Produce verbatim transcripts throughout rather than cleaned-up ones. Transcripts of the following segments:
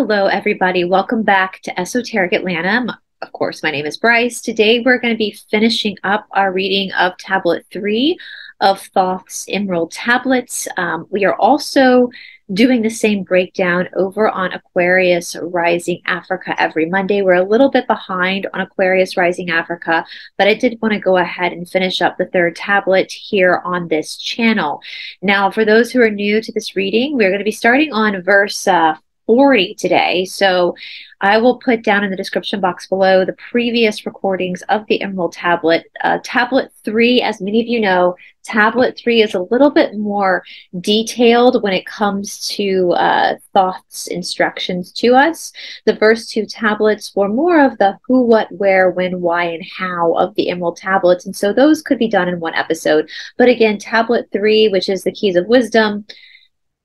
Hello, everybody. Welcome back to Esoteric Atlanta. Of course, my name is Bryce. Today, we're going to be finishing up our reading of Tablet three of Thoth's Emerald Tablets. Um, we are also doing the same breakdown over on Aquarius Rising Africa every Monday. We're a little bit behind on Aquarius Rising Africa, but I did want to go ahead and finish up the third tablet here on this channel. Now, for those who are new to this reading, we're going to be starting on verse uh, forty today. So I will put down in the description box below the previous recordings of the Emerald Tablet. Uh, tablet three, as many of you know, Tablet three is a little bit more detailed when it comes to uh, Thoth's instructions to us. The first two tablets were more of the who, what, where, when, why, and how of the Emerald Tablets, and so those could be done in one episode. But again, Tablet three, which is the Keys of Wisdom,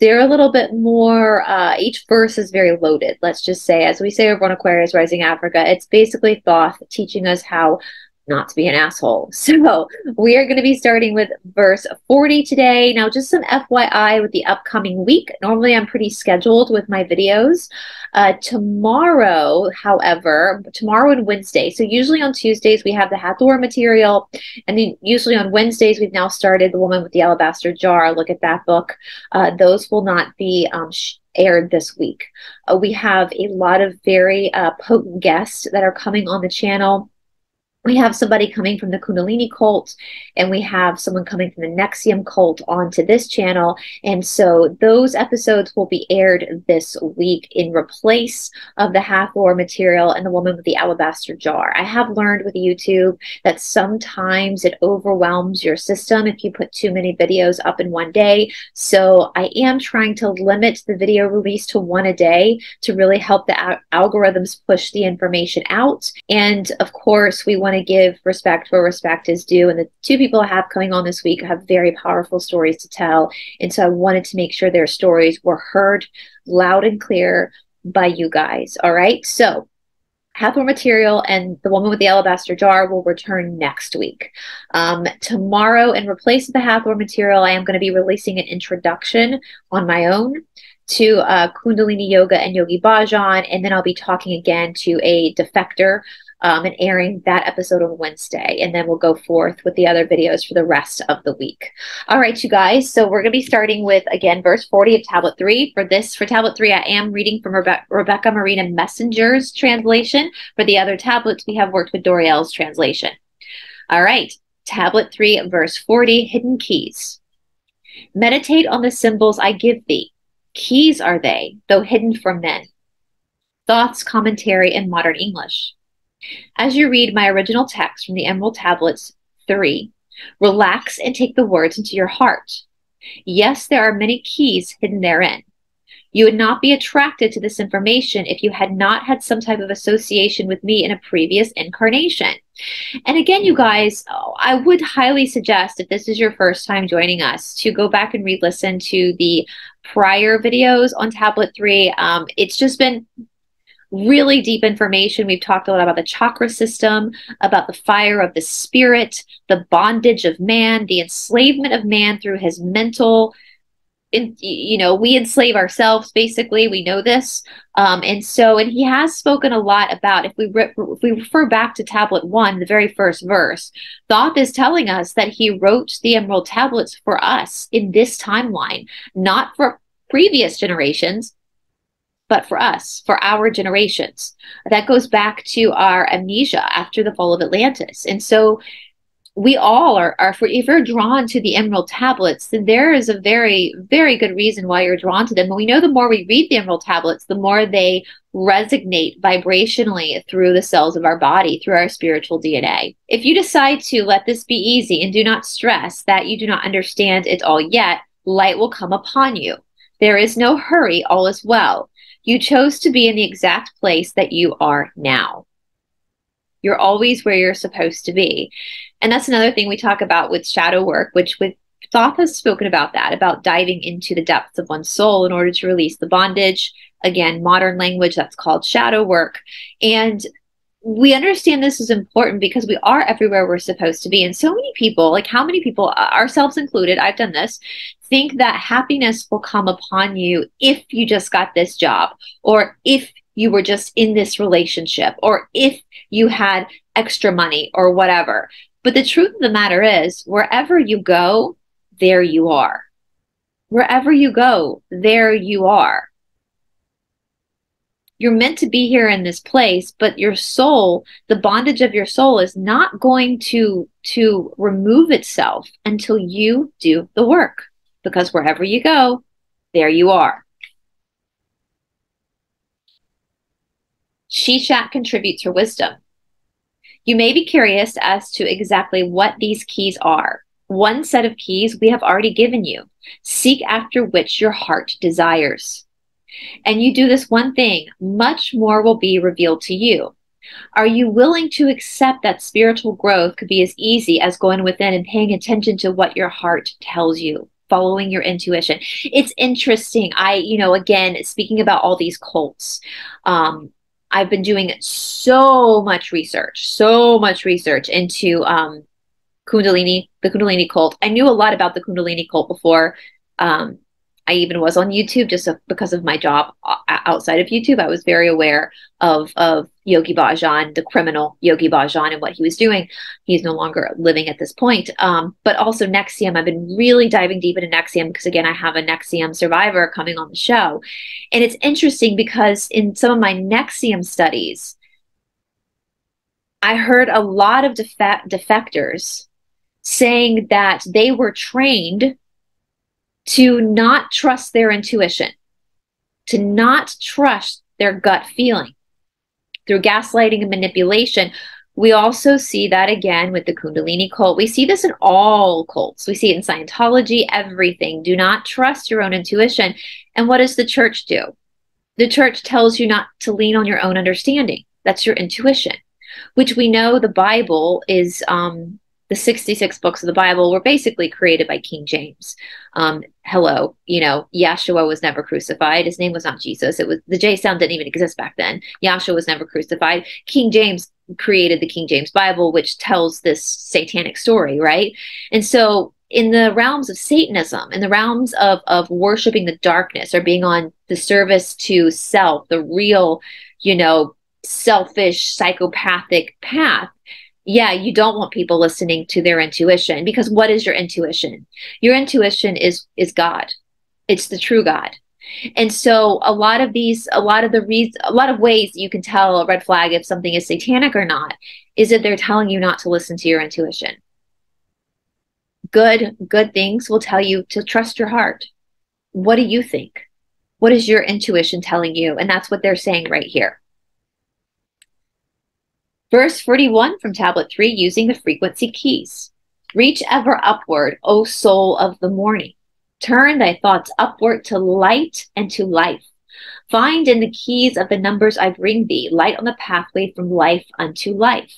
they're a little bit more, uh, each verse is very loaded, let's just say. As we say over on Aquarius Rising Africa, it's basically Thoth teaching us how not to be an asshole. So we are going to be starting with verse forty today. Now, just some F Y I with the upcoming week. Normally, I'm pretty scheduled with my videos. Uh, tomorrow, however, tomorrow and Wednesday. So usually on Tuesdays, we have the Hathor material. And then usually on Wednesdays, we've now started The Woman with the Alabaster Jar. Look at that book. Uh, those will not be um, aired this week. Uh, we have a lot of very uh, potent guests that are coming on the channel. We have somebody coming from the Kundalini cult, and we have someone coming from the N X I V M cult onto this channel. And so those episodes will be aired this week in replace of the Hathor material and The Woman with the Alabaster Jar. I have learned with YouTube that sometimes it overwhelms your system if you put too many videos up in one day. So I am trying to limit the video release to one a day to really help the al- algorithms push the information out. And of course, we want to give respect where respect is due, and the two people I have coming on this week have very powerful stories to tell, and so I wanted to make sure their stories were heard loud and clear by you guys. All right, so Hathor material and The Woman with the Alabaster Jar will return next week. Um, tomorrow, in replace of the Hathor material, I am going to be releasing an introduction on my own to uh, Kundalini Yoga and Yogi Bhajan, and then I'll be talking again to a defector Um, and airing that episode on Wednesday. And then we'll go forth with the other videos for the rest of the week. All right, you guys. So we're going to be starting with, again, verse forty of Tablet three. For this, for Tablet three, I am reading from Rebe Rebecca Marina Messenger's translation. For the other tablets, we have worked with Doreal's translation. All right. Tablet three, verse forty, Hidden Keys. Meditate on the symbols I give thee. Keys are they, though hidden from men. Thoth's Commentary in Modern English. As you read my original text from the Emerald Tablets three, relax and take the words into your heart. Yes, there are many keys hidden therein. You would not be attracted to this information if you had not had some type of association with me in a previous incarnation. And again, you guys, I would highly suggest, if this is your first time joining us, to go back and re-listen to the prior videos on Tablet three. Um, it's just been really deep information. We've talked a lot about the chakra system, about the fire of the spirit, the bondage of man, the enslavement of man through his mental, in, you know, we enslave ourselves, basically. We know this. Um, and so, and he has spoken a lot about, if we, re if we refer back to Tablet one, the very first verse, Thoth is telling us that he wrote the Emerald Tablets for us in this timeline, not for previous generations, but for us, for our generations. That goes back to our amnesia after the fall of Atlantis. And so we all are, are for, if you're drawn to the Emerald Tablets, then there is a very, very good reason why you're drawn to them. And we know the more we read the Emerald Tablets, the more they resonate vibrationally through the cells of our body, through our spiritual D N A. If you decide to let this be easy and do not stress that you do not understand it all yet, light will come upon you. There is no hurry, all is well. You chose to be in the exact place that you are now. You're always where you're supposed to be. And that's another thing we talk about with shadow work, which with Thoth has spoken about that, about diving into the depths of one's soul in order to release the bondage. Again, modern language, that's called shadow work. And we understand this is important because we are everywhere we're supposed to be. And so many people, like how many people, ourselves included, I've done this, think that happiness will come upon you if you just got this job, or if you were just in this relationship, or if you had extra money or whatever. But the truth of the matter is, wherever you go, there you are. Wherever you go, there you are. You're meant to be here in this place, but your soul, the bondage of your soul is not going to, to remove itself until you do the work. Because wherever you go, there you are. Shishak contributes her wisdom. You may be curious as to exactly what these keys are. One set of keys we have already given you. Seek after which your heart desires. And you do this one thing, much more will be revealed to you. Are you willing to accept that spiritual growth could be as easy as going within and paying attention to what your heart tells you, following your intuition? It's interesting. I, you know, again, speaking about all these cults, um, I've been doing so much research, so much research into um, Kundalini, the Kundalini cult. I knew a lot about the Kundalini cult before. Um, I even was on YouTube just because of my job outside of YouTube. I was very aware of, of Yogi Bhajan, the criminal Yogi Bhajan, and what he was doing. He's no longer living at this point. Um, but also N X I V M. I've been really diving deep into N X I V M because, again, I have a N X I V M survivor coming on the show. And it's interesting because in some of my N X I V M studies, I heard a lot of def defectors saying that they were trained to not trust their intuition, to not trust their gut feeling. Through gaslighting and manipulation, we also see that again with the Kundalini cult. We see this in all cults. We see it in Scientology, everything. Do not trust your own intuition. And what does the church do? The church tells you not to lean on your own understanding. That's your intuition, which we know the Bible is... Um, the sixty-six books of the Bible were basically created by King James. Um, hello, you know, Yeshua was never crucified. His name was not Jesus. It was the J sound didn't even exist back then. Yeshua was never crucified. King James created the King James Bible, which tells this satanic story, right? And so in the realms of Satanism, in the realms of, of worshiping the darkness or being on the service to self, the real, you know, selfish, psychopathic path, yeah, you don't want people listening to their intuition, because what is your intuition? Your intuition is is God. It's the true God. And so a lot of these, a lot of the reasons, a lot of ways you can tell a red flag if something is satanic or not is that they're telling you not to listen to your intuition. Good, good things will tell you to trust your heart. What do you think? What is your intuition telling you? And that's what they're saying right here. Verse forty-one from Tablet three, using the frequency keys. Reach ever upward, O soul of the morning. Turn thy thoughts upward to light and to life. Find in the keys of the numbers I bring thee, light on the pathway from life unto life.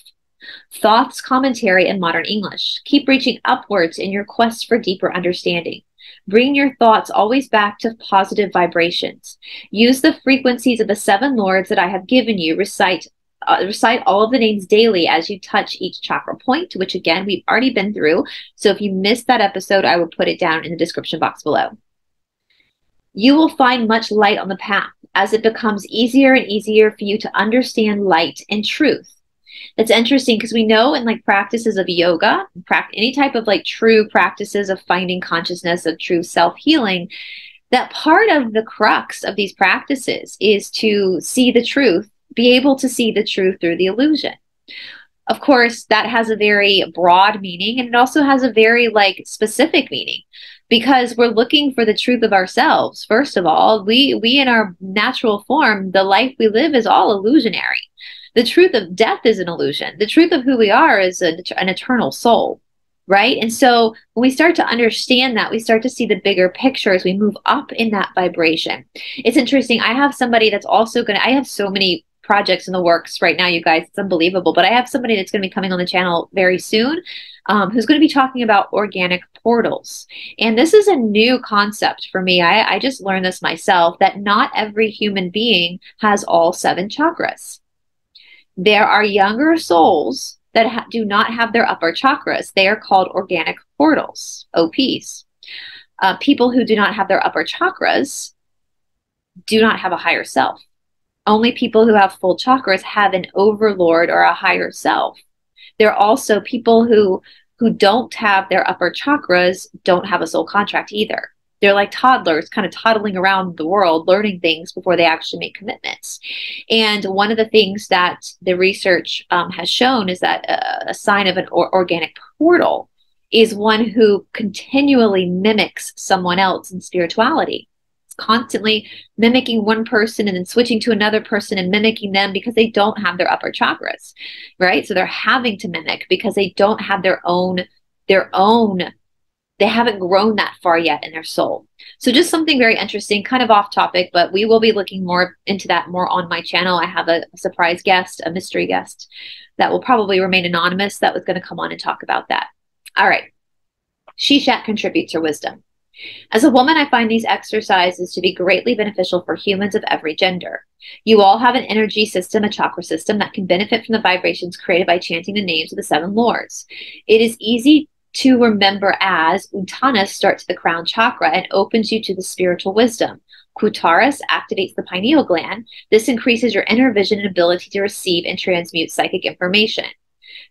Thoth's Commentary in Modern English. Keep reaching upwards in your quest for deeper understanding. Bring your thoughts always back to positive vibrations. Use the frequencies of the seven lords that I have given you. Recite Uh, recite all of the names daily as you touch each chakra point, which again, we've already been through. So if you missed that episode, I will put it down in the description box below. You will find much light on the path as it becomes easier and easier for you to understand light and truth. It's interesting because we know in like practices of yoga, any type of like true practices of finding consciousness, of true self-healing, that part of the crux of these practices is to see the truth, be able to see the truth through the illusion. Of course, that has a very broad meaning, and it also has a very like specific meaning, because we're looking for the truth of ourselves. First of all, we, we in our natural form, the life we live is all illusionary. The truth of death is an illusion. The truth of who we are is a, an eternal soul, right? And so when we start to understand that, we start to see the bigger picture as we move up in that vibration. It's interesting. I have somebody that's also going to, I have so many projects in the works right now, you guys, it's unbelievable. But I have somebody that's going to be coming on the channel very soon um, who's going to be talking about organic portals. And this is a new concept for me. I, I just learned this myself, that not every human being has all seven chakras. there are younger souls that ha do not have their upper chakras. They are called organic portals, O Ps. Uh, people who do not have their upper chakras do not have a higher self. Only people who have full chakras have an overlord or a higher self. There are also people who who don't have their upper chakras, don't have a soul contract either. They're like toddlers kind of toddling around the world, learning things before they actually make commitments. And one of the things that the research um, has shown is that a, a sign of an or organic portal is one who continually mimics someone else in spirituality. It's constantly mimicking one person and then switching to another person and mimicking them because they don't have their upper chakras, right? So they're having to mimic because they don't have their own, their own they haven't grown that far yet in their soul. So just something very interesting, kind of off topic, but we will be looking more into that more on my channel. I have a surprise guest, a mystery guest that will probably remain anonymous that was going to come on and talk about that. All right. Sheshat contributes her wisdom. As a woman, I find these exercises to be greatly beneficial for humans of every gender. You all have an energy system, a chakra system that can benefit from the vibrations created by chanting the names of the seven lords. It is easy to remember as Utanas starts the crown chakra and opens you to the spiritual wisdom. Kutaris activates the pineal gland. This increases your inner vision and ability to receive and transmute psychic information.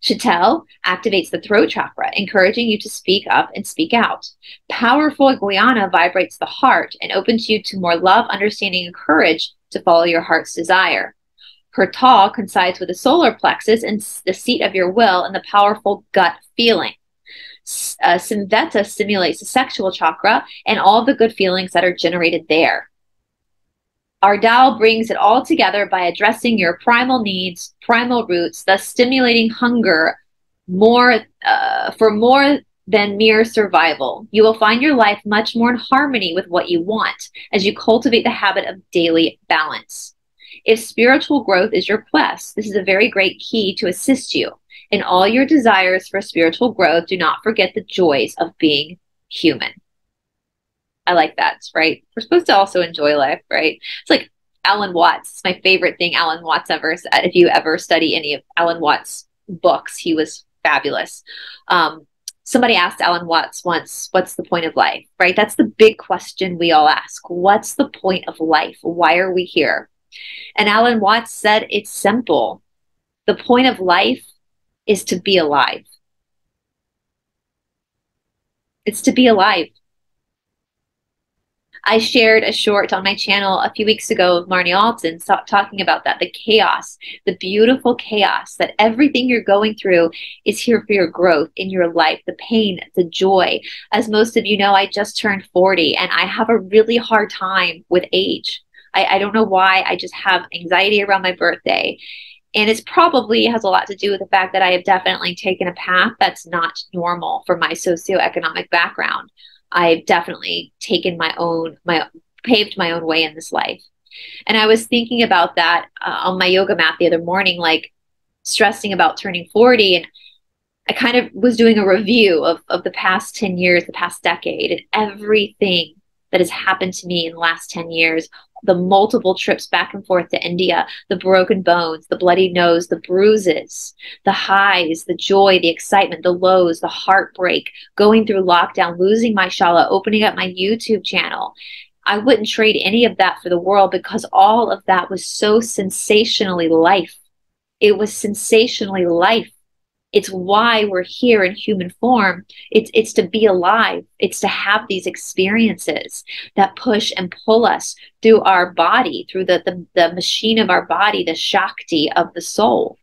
Chatel activates the throat chakra, encouraging you to speak up and speak out. Powerful Guayana vibrates the heart and opens you to more love, understanding, and courage to follow your heart's desire. Hrtau coincides with the solar plexus and the seat of your will and the powerful gut feeling. Uh, Sinveta stimulates the sexual chakra and all the good feelings that are generated there. Artao brings it all together by addressing your primal needs, primal roots, thus stimulating hunger more uh, for more than mere survival. You will find your life much more in harmony with what you want as you cultivate the habit of daily balance. If spiritual growth is your quest, this is a very great key to assist you. In all your desires for spiritual growth, do not forget the joys of being human. I like that, right? We're supposed to also enjoy life, right? It's like Alan Watts. It's my favorite thing Alan Watts ever said. If you ever study any of Alan Watts' books, he was fabulous. Um, somebody asked Alan Watts once, what's the point of life, right? That's the big question we all ask. What's the point of life? Why are we here? And Alan Watts said, it's simple. The point of life is to be alive. It's to be alive. I shared a short on my channel a few weeks ago with Marnie Alton talking about that, the chaos, the beautiful chaos, that everything you're going through is here for your growth in your life, the pain, the joy. As most of you know, I just turned forty and I have a really hard time with age. I, I don't know why, I just have anxiety around my birthday. And it's probably has a lot to do with the fact that I have definitely taken a path that's not normal for my socioeconomic background. I've definitely taken my own, my paved my own way in this life. And I was thinking about that uh, on my yoga mat the other morning, like stressing about turning forty. And I kind of was doing a review of, of the past ten years, the past decade, and everything that has happened to me in the last ten years, the multiple trips back and forth to India, the broken bones, the bloody nose, the bruises, the highs, the joy, the excitement, the lows, the heartbreak, going through lockdown, losing my Shala, opening up my YouTube channel. I wouldn't trade any of that for the world because all of that was so sensationally life. It was sensationally life. It's why we're here in human form. It's, it's to be alive. It's to have these experiences that push and pull us through our body, through the, the, the machine of our body, the Shakti of the soul.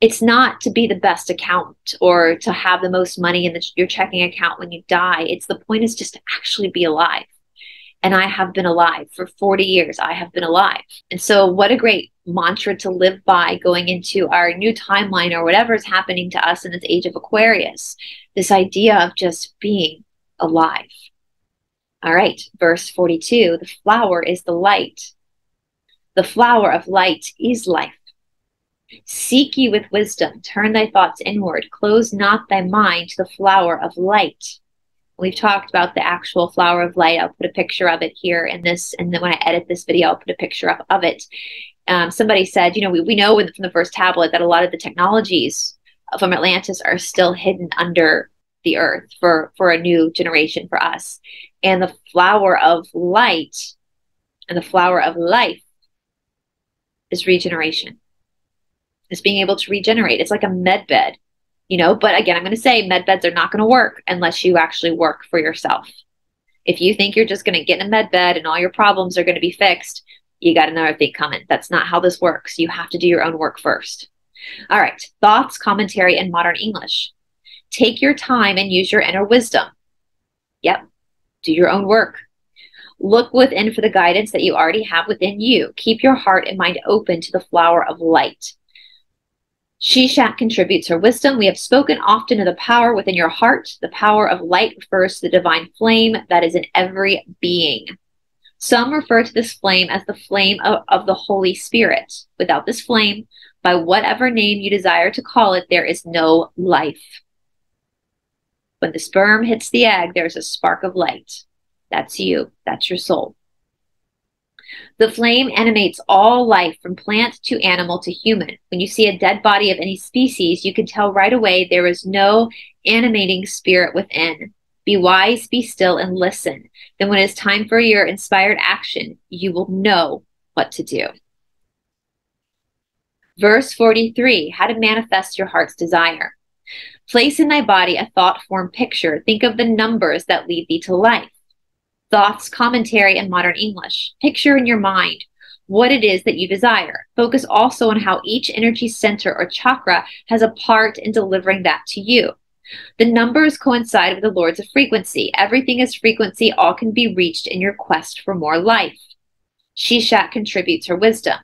It's not to be the best accountant or to have the most money in the, your checking account when you die. It's the point is just to actually be alive. And I have been alive for forty years. I have been alive. And so what a great mantra to live by going into our new timeline or whatever is happening to us in this age of Aquarius. This idea of just being alive. All right. Verse forty-two, the flower is the light. The flower of light is life. Seek ye with wisdom. Turn thy thoughts inward. Close not thy mind to the flower of light. We've talked about the actual flower of light. I'll put a picture of it here in this, and then when I edit this video, I'll put a picture up of it. Um, somebody said, you know, we, we know from the first tablet that a lot of the technologies from Atlantis are still hidden under the earth for, for a new generation, for us. And the flower of light and the flower of life is regeneration. It's being able to regenerate. It's like a med bed, you know, but again, I'm going to say med beds are not going to work unless you actually work for yourself. If you think you're just going to get in a med bed and all your problems are going to be fixed, you got another thing coming. That's not how this works. You have to do your own work first. All right. Thoth's commentary in modern English. Take your time and use your inner wisdom. Yep. Do your own work. Look within for the guidance that you already have within you. Keep your heart and mind open to the flower of light. Shishak contributes her wisdom. We have spoken often of the power within your heart. The power of light refers to the divine flame that is in every being. Some refer to this flame as the flame of, of the Holy Spirit. Without this flame, by whatever name you desire to call it, there is no life. When the sperm hits the egg, there's a spark of light. That's you. That's your soul. The flame animates all life, from plant to animal to human. When you see a dead body of any species, you can tell right away there is no animating spirit within. Be wise, be still, and listen. Then when it's time for your inspired action, you will know what to do. Verse forty-three, how to manifest your heart's desire. Place in thy body a thought-form picture. Think of the numbers that lead thee to life. Thoth's commentary in modern English. Picture in your mind what it is that you desire. Focus also on how each energy center or chakra has a part in delivering that to you. The numbers coincide with the Lords of Frequency. Everything is frequency. All can be reached in your quest for more life. Shishak contributes her wisdom.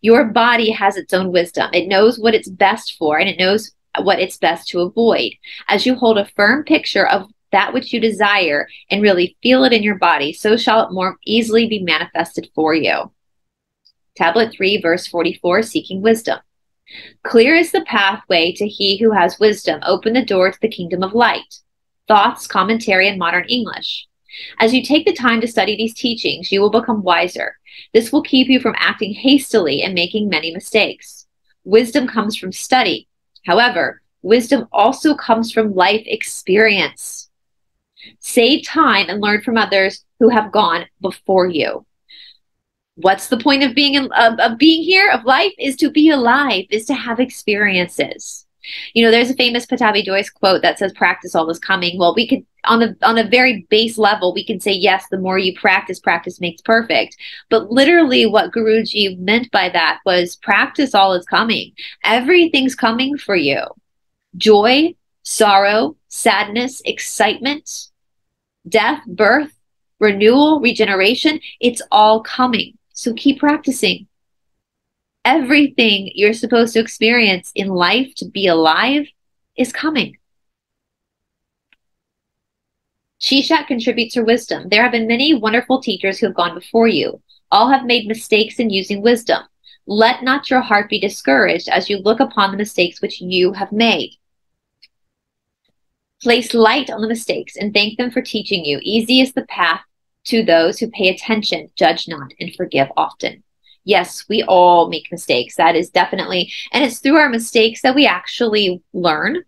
Your body has its own wisdom. It knows what it's best for, and it knows what it's best to avoid. As you hold a firm picture of that which you desire and really feel it in your body, so shall it more easily be manifested for you. Tablet three, verse forty-four, seeking wisdom. Clear is the pathway to he who has wisdom. Open the door to the kingdom of light. Thoth's commentary in modern English. As you take the time to study these teachings, you will become wiser. This will keep you from acting hastily and making many mistakes. Wisdom comes from study. However, wisdom also comes from life experience. Save time and learn from others who have gone before you. What's the point of being in, of, of being here, of life, is to be alive, is to have experiences. You know, there's a famous Pattabhi Jois quote that says, practice, all is coming. Well, we could, on the on a very base level, we can say, yes, the more you practice, practice makes perfect. But literally what Guruji meant by that was, practice, all is coming. Everything's coming for you. Joy, sorrow, sadness, excitement, death, birth, renewal, regeneration, it's all coming. So keep practicing. Everything you're supposed to experience in life to be alive is coming. Shishak contributes her wisdom. There have been many wonderful teachers who have gone before you. All have made mistakes in using wisdom. Let not your heart be discouraged as you look upon the mistakes which you have made. Place light on the mistakes and thank them for teaching you. Easy is the path to those who pay attention. Judge not and forgive often. Yes, we all make mistakes. That is definitely, and it's through our mistakes that we actually learn.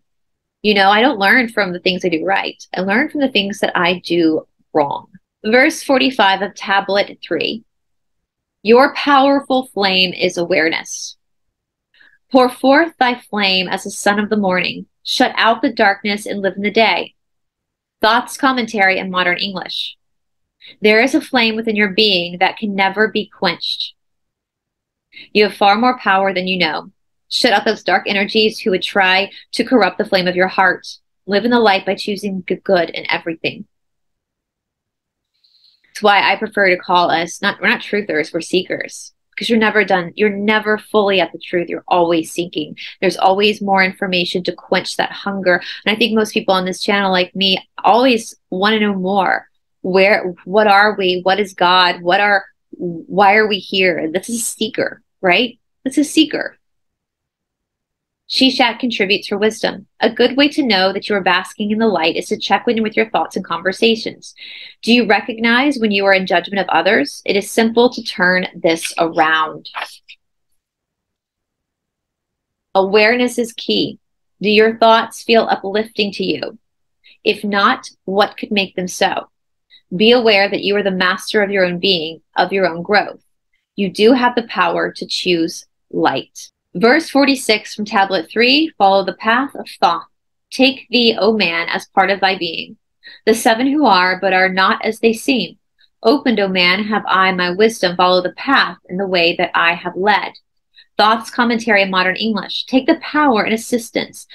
You know, I don't learn from the things I do right. I learn from the things that I do wrong. Verse forty-five of Tablet three. Your powerful flame is awareness. Pour forth thy flame as the sun of the morning. Shut out the darkness and live in the day. Thoth's commentary in modern English. There is a flame within your being that can never be quenched. You have far more power than you know. Shut out those dark energies who would try to corrupt the flame of your heart. Live in the light by choosing good in everything. It's why I prefer to call us, not, we're not truthers, we're seekers. Because you're never done. You're never fully at the truth. You're always seeking. There's always more information to quench that hunger. And I think most people on this channel, like me, always want to know more. Where, what are we? What is God? What are, why are we here? This is a seeker, right? This is a seeker. Shishak contributes her wisdom. A good way to know that you are basking in the light is to check in with your thoughts and conversations. Do you recognize when you are in judgment of others? It is simple to turn this around. Awareness is key. Do your thoughts feel uplifting to you? If not, what could make them so? Be aware that you are the master of your own being, of your own growth. You do have the power to choose light. Verse forty-six from Tablet three, follow the path of Thoth. Take thee, O man, as part of thy being. The seven who are, but are not as they seem. Opened, O man, have I my wisdom, follow the path in the way that I have led. Thoth's Commentary in Modern English. Take the power and assistance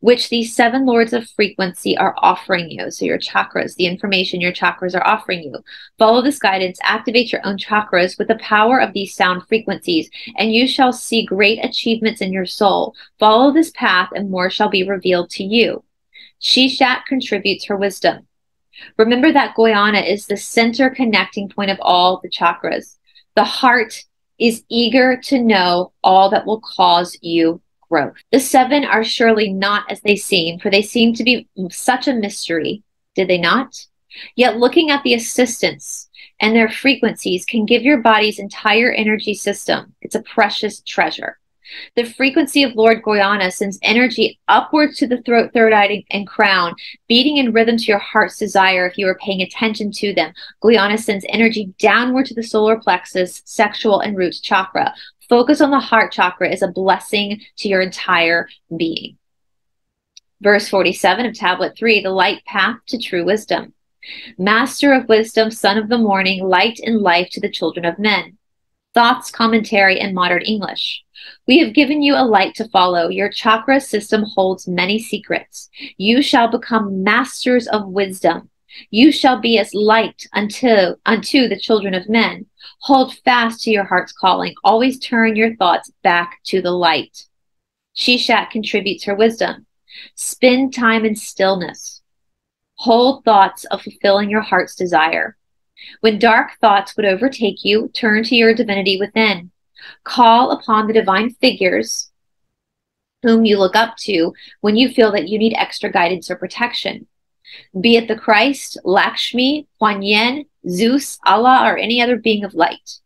which these seven lords of frequency are offering you. So your chakras, the information your chakras are offering you. Follow this guidance, activate your own chakras with the power of these sound frequencies, and you shall see great achievements in your soul. Follow this path and more shall be revealed to you. Sheshat contributes her wisdom. Remember that Guayana is the center connecting point of all the chakras. The heart is eager to know all that will cause you growth. The seven are surely not as they seem, for they seem to be such a mystery, did they not? Yet looking at the assistance and their frequencies can give your body's entire energy system. It's a precious treasure. The frequency of Lord Guayana sends energy upwards to the throat, third eye, and crown, beating in rhythm to your heart's desire if you are paying attention to them. Guayana sends energy downward to the solar plexus, sexual, and root chakra. Focus on the heart chakra is a blessing to your entire being. Verse forty-seven of Tablet three, the light path to true wisdom. Master of wisdom, son of the morning, light and life to the children of men. Thoth's Commentary in Modern English. We have given you a light to follow. Your chakra system holds many secrets. You shall become masters of wisdom. You shall be as light unto, unto the children of men. Hold fast to your heart's calling. Always turn your thoughts back to the light. Shishak contributes her wisdom. Spend time in stillness. Hold thoughts of fulfilling your heart's desire. When dark thoughts would overtake you, turn to your divinity within. Call upon the divine figures whom you look up to when you feel that you need extra guidance or protection. Be it the Christ, Lakshmi, Quan Yin, Zeus, Allah, or any other being of light.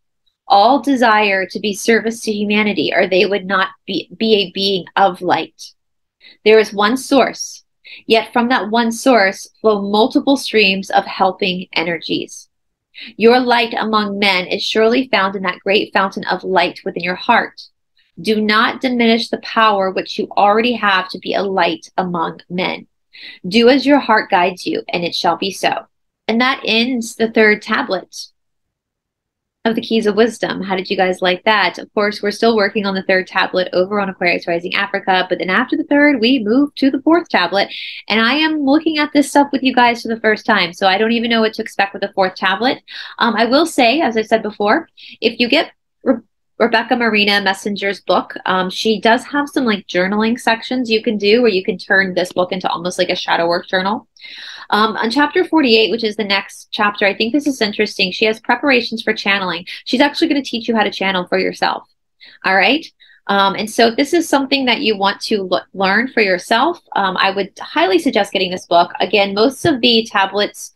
All desire to be service to humanity, or they would not be, be a being of light. There is one source, yet from that one source flow multiple streams of helping energies. Your light among men is surely found in that great fountain of light within your heart. Do not diminish the power which you already have to be a light among men. Do as your heart guides you, and it shall be so. And that ends the third tablet of the Keys of Wisdom. How did you guys like that? Of course, we're still working on the third tablet over on Aquarius Rising Africa, but then after the third, we move to the fourth tablet. And I am looking at this stuff with you guys for the first time, so I don't even know what to expect with the fourth tablet. Um, I will say, as I said before, if you get Rebecca Marina Messenger's book. Um, she does have some like journaling sections you can do where you can turn this book into almost like a shadow work journal. Um, on chapter forty-eight, which is the next chapter, I think this is interesting. She has preparations for channeling. She's actually going to teach you how to channel for yourself. All right. Um, and so if this is something that you want to look, learn for yourself, um, I would highly suggest getting this book. Again, most of the tablets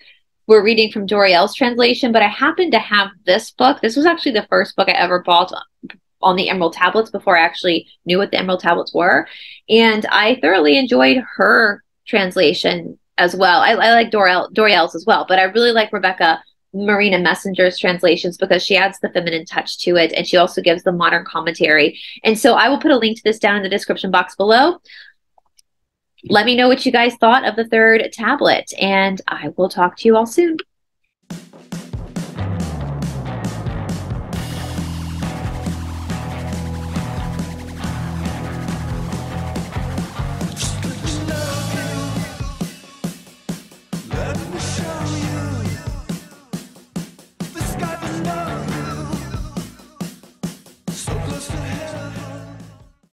we're reading from Doreal's translation, but I happen to have this book. This was actually the first book I ever bought on the Emerald Tablets before I actually knew what the Emerald Tablets were. And I thoroughly enjoyed her translation as well. I, I like Doreal, Doreal's as well, but I really like Rebecca Marina Messenger's translations because she adds the feminine touch to it, and she also gives the modern commentary. And so I will put a link to this down in the description box below. Let me know what you guys thought of the third tablet, and I will talk to you all soon.